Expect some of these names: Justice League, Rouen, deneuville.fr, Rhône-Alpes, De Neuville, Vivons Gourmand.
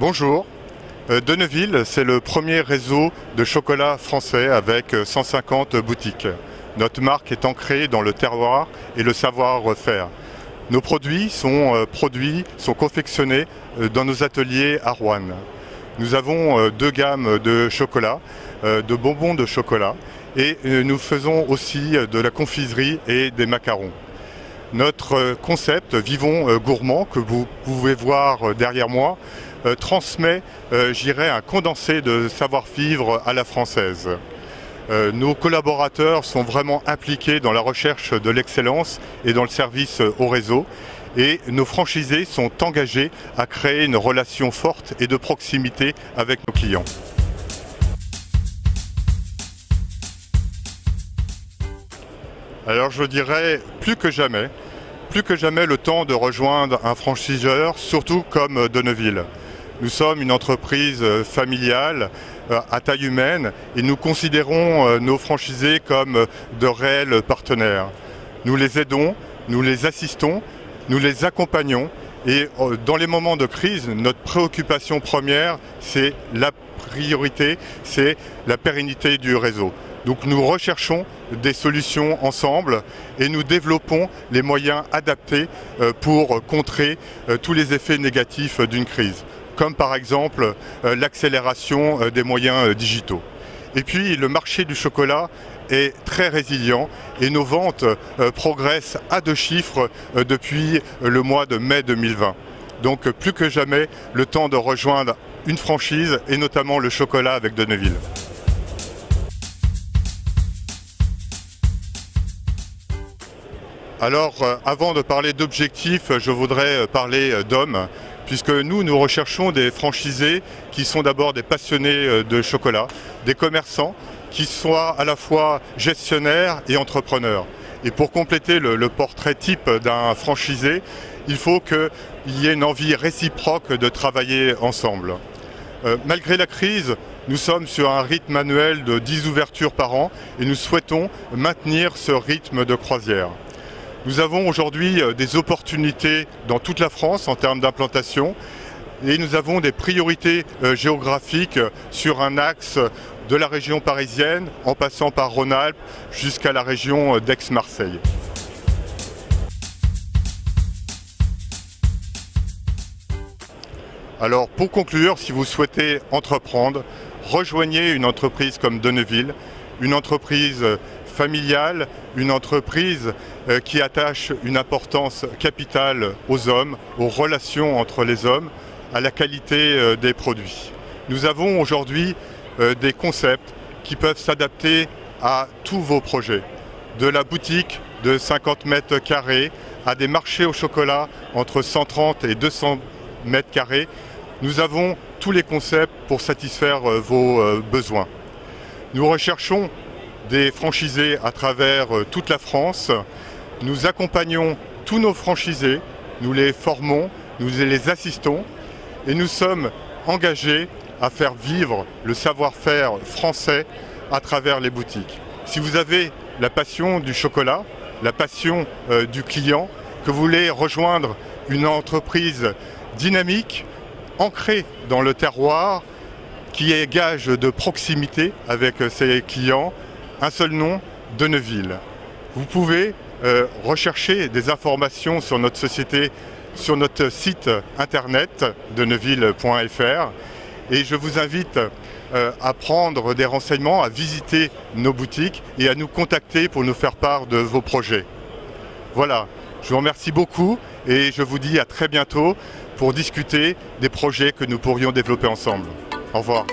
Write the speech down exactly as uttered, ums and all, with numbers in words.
Bonjour, De Neuville, c'est le premier réseau de chocolat français avec cent cinquante boutiques. Notre marque est ancrée dans le terroir et le savoir-faire. Nos produits sont, produits sont confectionnés dans nos ateliers à Rouen. Nous avons deux gammes de chocolat, de bonbons de chocolat et nous faisons aussi de la confiserie et des macarons. Notre concept Vivons Gourmand, que vous pouvez voir derrière moi, transmet, j'irais, un condensé de savoir-vivre à la française. Nos collaborateurs sont vraiment impliqués dans la recherche de l'excellence et dans le service au réseau. Et nos franchisés sont engagés à créer une relation forte et de proximité avec nos clients. Alors je dirais plus que jamais, plus que jamais le temps de rejoindre un franchiseur, surtout comme De Neuville. Nous sommes une entreprise familiale à taille humaine et nous considérons nos franchisés comme de réels partenaires. Nous les aidons, nous les assistons, nous les accompagnons et dans les moments de crise, notre préoccupation première, c'est la priorité, c'est la pérennité du réseau. Donc nous recherchons des solutions ensemble et nous développons les moyens adaptés pour contrer tous les effets négatifs d'une crise, comme par exemple l'accélération des moyens digitaux. Et puis le marché du chocolat est très résilient et nos ventes progressent à deux chiffres depuis le mois de mai deux mille vingt. Donc plus que jamais, le temps de rejoindre une franchise et notamment le chocolat avec De Neuville. Alors, avant de parler d'objectifs, je voudrais parler d'hommes, puisque nous, nous recherchons des franchisés qui sont d'abord des passionnés de chocolat, des commerçants qui soient à la fois gestionnaires et entrepreneurs. Et pour compléter le, le portrait type d'un franchisé, il faut qu'il y ait une envie réciproque de travailler ensemble. Euh, malgré la crise, nous sommes sur un rythme annuel de dix ouvertures par an et nous souhaitons maintenir ce rythme de croisière. Nous avons aujourd'hui des opportunités dans toute la France en termes d'implantation et nous avons des priorités géographiques sur un axe de la région parisienne en passant par Rhône-Alpes jusqu'à la région d'Aix-Marseille. Alors pour conclure, si vous souhaitez entreprendre, rejoignez une entreprise comme De Neuville, une entreprise familiale, une entreprise qui attache une importance capitale aux hommes, aux relations entre les hommes, à la qualité des produits. Nous avons aujourd'hui des concepts qui peuvent s'adapter à tous vos projets, de la boutique de cinquante mètres carrés à des marchés au chocolat entre cent trente et deux cents mètres carrés. Nous avons tous les concepts pour satisfaire vos besoins. Nous recherchons des franchisés à travers toute la France. Nous accompagnons tous nos franchisés, nous les formons, nous les assistons et nous sommes engagés à faire vivre le savoir-faire français à travers les boutiques. Si vous avez la passion du chocolat, la passion euh, du client, que vous voulez rejoindre une entreprise dynamique, ancrée dans le terroir, qui est gage de proximité avec ses clients, un seul nom, De Neuville. Vous pouvez euh, rechercher des informations sur notre société, sur notre site internet deneuville point F R et je vous invite euh, à prendre des renseignements, à visiter nos boutiques et à nous contacter pour nous faire part de vos projets. Voilà, je vous remercie beaucoup et je vous dis à très bientôt pour discuter des projets que nous pourrions développer ensemble. Au revoir.